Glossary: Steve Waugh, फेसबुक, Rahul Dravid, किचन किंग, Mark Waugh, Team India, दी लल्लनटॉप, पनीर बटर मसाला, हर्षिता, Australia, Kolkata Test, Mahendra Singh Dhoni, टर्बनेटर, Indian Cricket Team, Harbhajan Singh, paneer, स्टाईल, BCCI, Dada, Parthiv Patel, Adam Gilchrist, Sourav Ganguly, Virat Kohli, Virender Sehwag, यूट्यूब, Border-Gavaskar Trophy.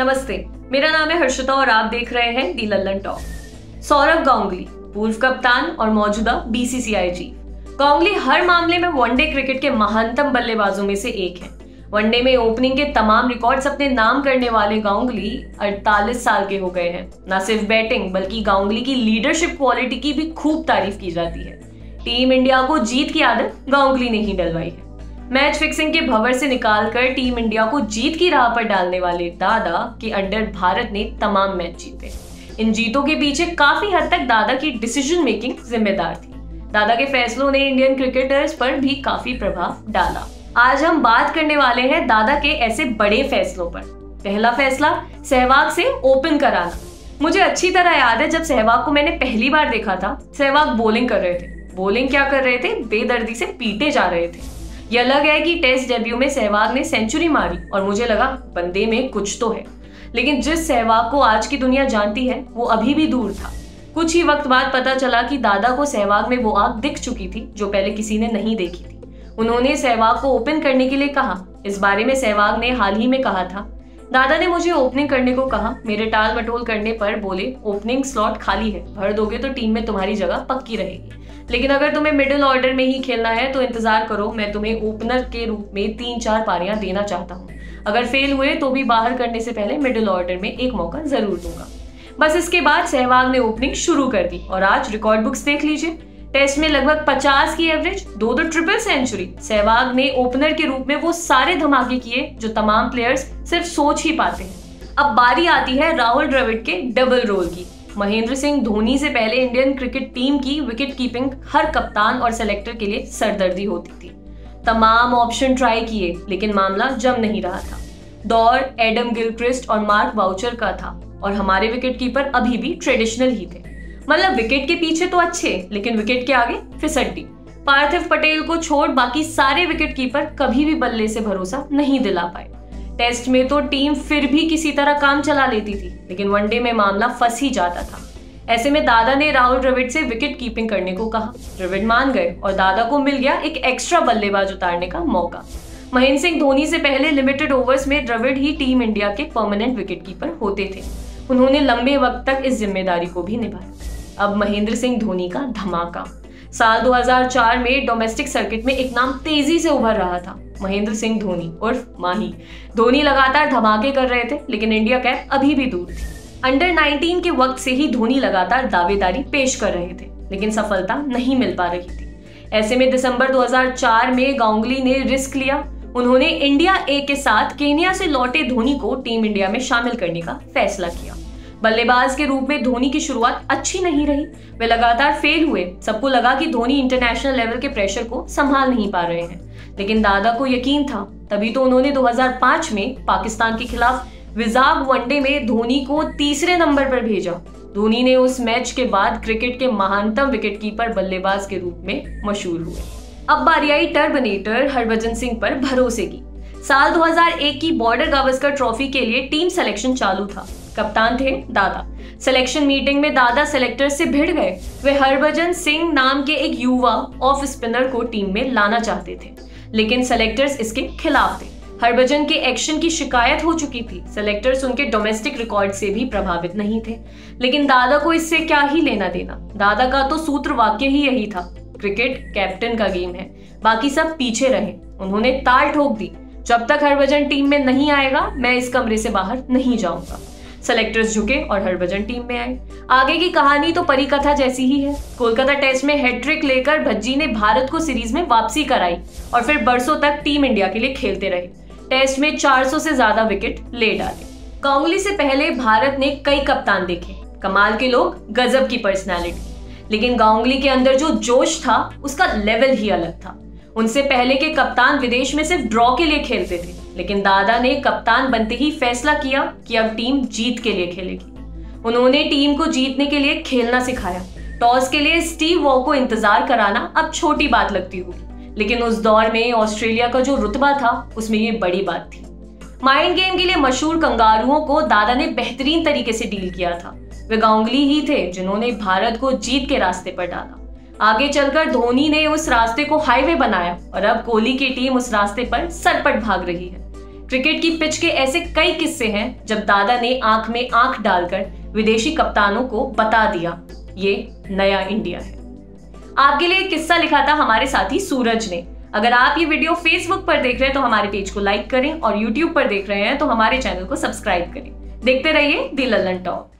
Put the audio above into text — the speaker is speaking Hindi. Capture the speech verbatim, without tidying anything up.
नमस्ते, मेरा नाम है हर्षिता और आप देख रहे हैं दी लल्लनटॉप। सौरव गांगुली पूर्व कप्तान और मौजूदा बीसीसीआई चीफ। गांगुली हर मामले में वनडे क्रिकेट के महानतम बल्लेबाजों में से एक है। वनडे में ओपनिंग के तमाम रिकॉर्ड्स अपने नाम करने वाले गांगुली अड़तालीस साल के हो गए हैं। न सिर्फ बैटिंग बल्कि गांगुली की लीडरशिप क्वालिटी की भी खूब तारीफ की जाती है। टीम इंडिया को जीत की आदत गांगुली ने ही डलवाई है। मैच फिक्सिंग के भंवर से निकालकर टीम इंडिया को जीत की राह पर डालने वाले दादा के अंडर भारत ने तमाम मैच जीते। इन जीतों के पीछे काफी हद तक दादा की डिसीजन मेकिंग जिम्मेदार थी। दादा के फैसलों ने इंडियन क्रिकेटर्स पर भी काफी प्रभाव डाला। आज हम बात करने वाले हैं दादा के ऐसे बड़े फैसलों पर। पहला फैसला, सहवाग से ओपन कराना। मुझे अच्छी तरह याद है जब सहवाग को मैंने पहली बार देखा था, सहवाग बॉलिंग कर रहे थे। बॉलिंग क्या कर रहे थे, बेदर्दी से पीटे जा रहे थे। यह अलग है कि टेस्ट डेब्यू में सहवाग ने सेंचुरी मारी और मुझे लगा बंदे में कुछ तो है, लेकिन जिस सहवाग को आज की दुनिया जानती है वो अभी भी दूर था। कुछ ही वक्त बाद पता चला कि दादा को सहवाग में वो आग दिख चुकी थी जो पहले किसी ने नहीं देखी थी। उन्होंने सहवाग को ओपन करने के लिए कहा। इस बारे में सहवाग ने हाल ही में कहा था, दादा ने मुझे ओपनिंग करने को कहा, मेरे टाल मटोल करने पर बोले ओपनिंग स्लॉट खाली है, भर दोगे तो टीम में तुम्हारी जगह पक्की रहेगी, लेकिन अगर तुम्हें मिडिल ऑर्डर में ही खेलना है तो इंतजार करो, मैं तुम्हें ओपनर के रूप में तीन चार पारियां देना चाहता हूँ, अगर फेल हुए तो भी बाहर करने से पहले मिडिल ऑर्डर में एक मौका जरूर दूंगा। बस इसके बाद सहवाग ने ओपनिंग शुरू कर दी और आज रिकॉर्ड बुक्स देख लीजिए। टेस्ट में लगभग पचास की एवरेज, दो दो ट्रिपल सेंचुरी। सहवाग ने ओपनर के रूप में वो सारे धमाके किए जो तमाम प्लेयर्स सिर्फ सोच ही पाते हैं। अब बारी आती है राहुल द्रविड़ के डबल रोल की। महेंद्र सिंह धोनी से पहले इंडियन क्रिकेट टीम की विकेट कीपिंग हर कप्तान और सेलेक्टर के लिए सरदर्दी होती थी। तमाम ऑप्शन ट्राई किए लेकिन मामला जम नहीं रहा था। दौर एडम गिलक्रिस्ट और मार्क वाउचर का था और हमारे विकेट कीपर अभी भी ट्रेडिशनल ही थे, मतलब विकेट के पीछे तो अच्छे लेकिन विकेट के आगे फिसड्डी। पार्थिव पटेल को छोड़ बाकी सारे विकेट कीपर कभी भी बल्ले से भरोसा नहीं दिला पाए। टेस्ट में तो टीम फिर भी किसी तरह काम चला लेती थी लेकिन वनडे में मामला फंस ही जाता था। ऐसे में दादा ने राहुल द्रविड़ से विकेट कीपिंग करने को कहा। द्रविड़ मान गए और दादा को मिल गया एक एक्स्ट्रा बल्लेबाज उतारने का मौका। महेंद्र सिंह धोनी से पहले लिमिटेड ओवर्स में द्रविड़ ही टीम इंडिया के परमानेंट विकेट कीपर होते थे। उन्होंने लंबे वक्त तक इस जिम्मेदारी को भी निभाया। अब महेंद्र सिंह धोनी का धमाका। साल दो हज़ार चार में डोमेस्टिक सर्किट में एक नाम तेजी से उभर रहा था, महेंद्र सिंह धोनी उर्फ माही। धोनी लगातार धमाके कर रहे थे लेकिन इंडिया कैप अभी भी दूर थी। अंडर नाइनटीन के वक्त से ही धोनी लगातार दावेदारी पेश कर रहे थे लेकिन सफलता नहीं मिल पा रही थी। ऐसे में दिसंबर दो हज़ार चार में गांगुली ने रिस्क लिया। उन्होंने इंडिया ए के साथ केन्या से लौटे धोनी को टीम इंडिया में शामिल करने का फैसला किया। बल्लेबाज के रूप में धोनी की शुरुआत अच्छी नहीं रही, वे लगातार फेल हुए। सबको लगा कि धोनी इंटरनेशनल लेवल के प्रेशर को संभाल नहीं पा रहे हैं लेकिन दादा को यकीन था, तभी तो उन्होंने दो हज़ार पाँच में पाकिस्तान के खिलाफ विजाग वनडे में धोनी को तीसरे नंबर पर भेजा। धोनी ने उस मैच के बाद क्रिकेट के महानतम विकेटकीपर बल्लेबाज के रूप में मशहूर हुए। अब बारी आई टर्बनेटर हरभजन सिंह पर भरोसे की। साल दो हज़ार एक की बॉर्डर गावस्कर ट्रॉफी के लिए टीम सिलेक्शन चालू था। कप्तान थे दादा। सिलेक्शन मीटिंग में दादा सिलेक्टर्स से भिड़ गए। वे हरभजन सिंह नाम के एक युवा ऑफ स्पिनर को टीम में लाना चाहते थे लेकिन सिलेक्टर्स इसके खिलाफ थे। हरभजन के एक्शन की शिकायत हो चुकी थी। सिलेक्टर्स उनके डोमेस्टिक रिकॉर्ड से भी प्रभावित नहीं थे लेकिन दादा को इससे क्या ही लेना देना। दादा का तो सूत्र वाक्य ही यही था, क्रिकेट कैप्टन का गेम है, बाकी सब पीछे रहे। उन्होंने ताल ठोक दी, जब तक हरभजन टीम में नहीं आएगा मैं इस कमरे से बाहर नहीं जाऊंगा। सेलेक्टर्स झुके और हरभजन टीम में आए। आगे की कहानी तो परीकथा जैसी ही है। कोलकाता टेस्ट में हैट्रिक लेकर भज्जी ने भारत को सीरीज में वापसी कराई और फिर बरसों तक टीम इंडिया के लिए खेलते रहे। टेस्ट में चार सौ से ज्यादा विकेट ले डाले। गांगुली से पहले भारत ने कई कप्तान देखे, कमाल के लोग, गजब की पर्सनैलिटी, लेकिन गांगुली के अंदर जो जोश था उसका लेवल ही अलग था। उनसे पहले के कप्तान विदेश में सिर्फ ड्रॉ के लिए खेलते थे लेकिन दादा ने कप्तान बनते ही फैसला किया कि अब टीम जीत के लिए खेलेगी। उन्होंने टीम को जीतने के लिए खेलना सिखाया। टॉस के लिए स्टीव वॉ को इंतजार कराना अब छोटी बात लगती होगी लेकिन उस दौर में ऑस्ट्रेलिया का जो रुतबा था उसमें ये बड़ी बात थी। माइंड गेम के लिए मशहूर कंगारुओं को दादा ने बेहतरीन तरीके से डील किया था। वे गांगुली ही थे जिन्होंने भारत को जीत के रास्ते पर डाला। आगे चलकर धोनी ने उस रास्ते को हाईवे बनाया और अब कोहली की टीम उस रास्ते पर सरपट भाग रही है। क्रिकेट की पिच के ऐसे कई किस्से हैं जब दादा ने आंख में आंख डालकर विदेशी कप्तानों को बता दिया ये नया इंडिया है। आपके लिए किस्सा लिखा था हमारे साथी सूरज ने। अगर आप ये वीडियो फेसबुक पर देख रहे हैं तो हमारे पेज को लाइक करें और यूट्यूब पर देख रहे हैं तो हमारे चैनल को सब्सक्राइब करें। देखते रहिए द लल्लनटॉप।